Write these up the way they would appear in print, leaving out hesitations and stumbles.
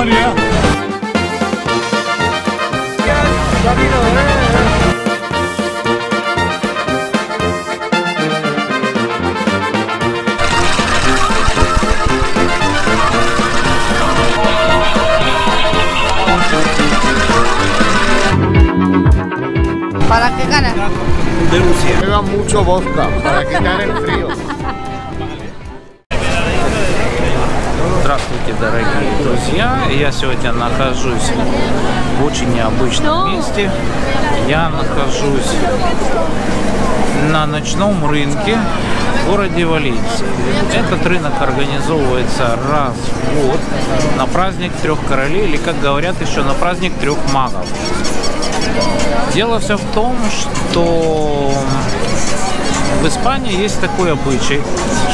Кабанья. ¿Para qué ganas? Andalucía. Lleva mucho vodka para quitar el frío. Здравствуйте, дорогие друзья! Я сегодня нахожусь в очень необычном месте. Я нахожусь на ночном рынке в городе Валенсии. Этот рынок организовывается раз в год на праздник Трех Королей, или, как говорят, еще на праздник Трех Магов. Дело все в том, что в Испании есть такой обычай: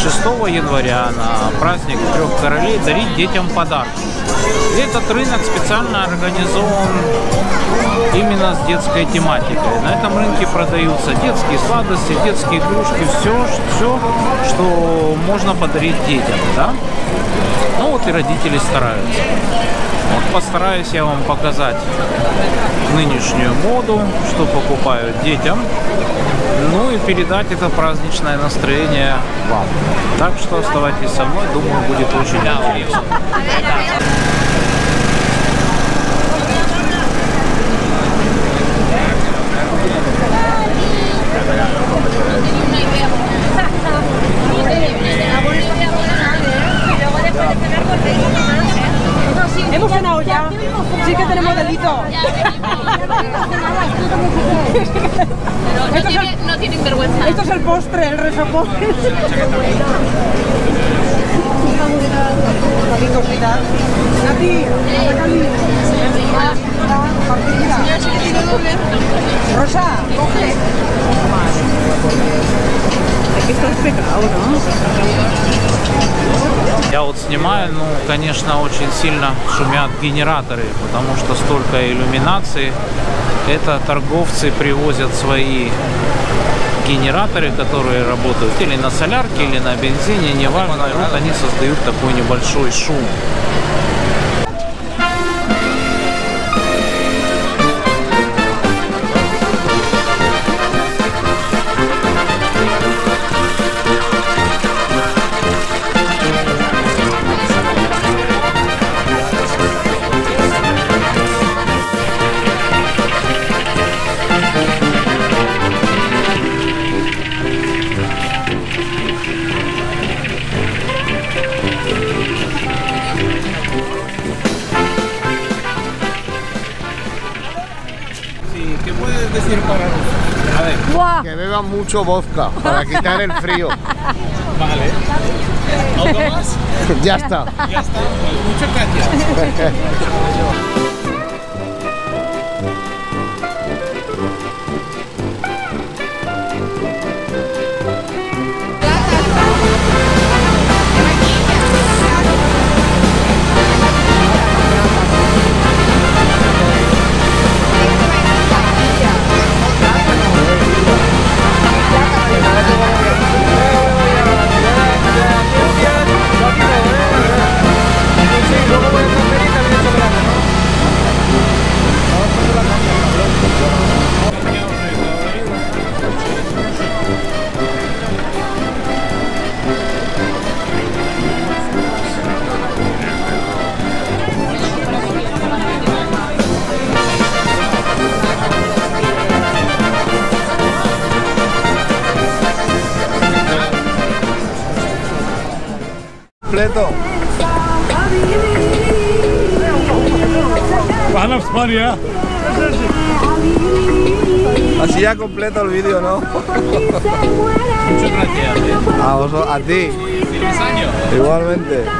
6 января на праздник Трех Королей дарить детям подарки. И этот рынок специально организован именно с детской тематикой. На этом рынке продаются детские сладости, детские игрушки, все, что можно подарить детям, да? Ну вот и родители стараются. Вот постараюсь я вам показать нынешнюю моду, что покупают детям, ну и передать это праздничное настроение вам. Так что оставайтесь со мной, думаю, будет очень интересно. Esto es el postre, el resopón. Rosa, coge. Aquí está el pecado, ¿no? Я вот снимаю, ну, конечно, очень сильно шумят генераторы, потому что столько иллюминации. Это торговцы привозят свои генераторы, которые работают или на солярке, или на бензине, неважно, вот они создают такой небольшой шум. Que beba mucho vodka para quitar el frío. Vale. ¿Algo más? Ya está. Ya está. Muchas gracias. Van a España. Así ya completo el vídeo, ¿no? Muchas gracias. A vosotros, a ti. Feliz año. Igualmente. Gracias.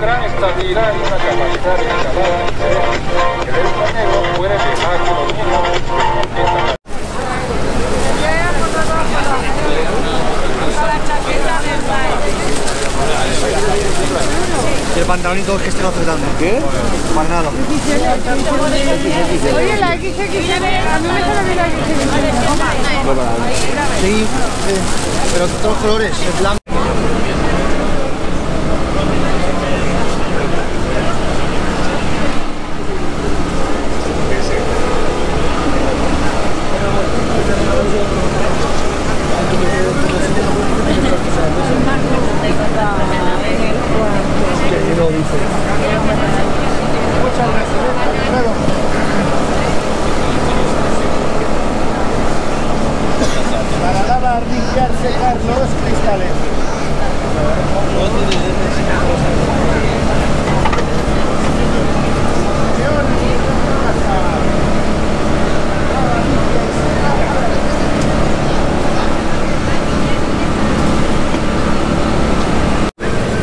gran estabilidad y una capacidad de escalada que de este negro puede dejar que los niños el pantalón y todo es que estén apretando. ¿Qué? Para nada. Oye, la XXL, a mí me sale bien la XXL. Sí, pero todos colores, el blanco.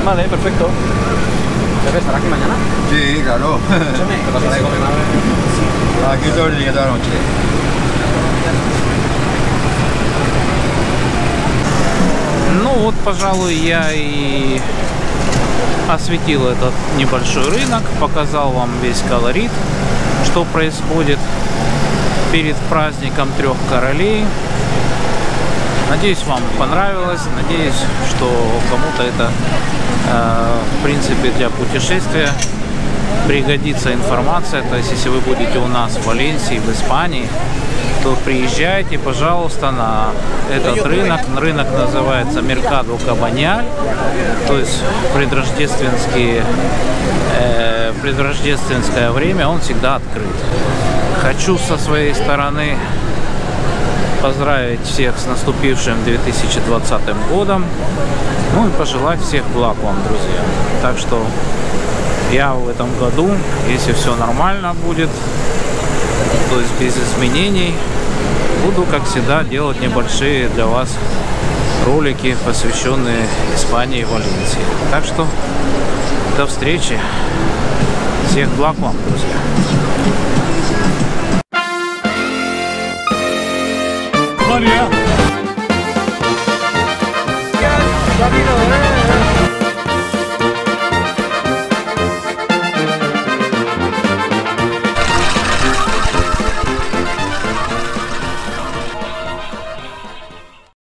Vale, perfecto. ¿Te estará aquí mañana? Sí, claro. ¿Te pasaré con mi madre? Aquí todo el día, toda la noche. Ну вот, пожалуй, я и осветил этот небольшой рынок, показал вам весь колорит, что происходит перед праздником Трех Королей. Надеюсь, вам понравилось, надеюсь, что кому-то это, в принципе, для путешествия пригодится информация. То есть, если вы будете у нас в Валенсии, в Испании, то приезжайте, пожалуйста, на этот рынок. Рынок называется Меркадо Кабанья, то есть предрождественское время он всегда открыт. Хочу со своей стороны поздравить всех с наступившим 2020 годом, ну и пожелать всех благ вам, друзья. Так что я в этом году, если все нормально будет, то есть без изменений, буду, как всегда, делать небольшие для вас ролики, посвященные Испании и Валенсии. Так что до встречи, всех благ вам, друзья. Кабанья.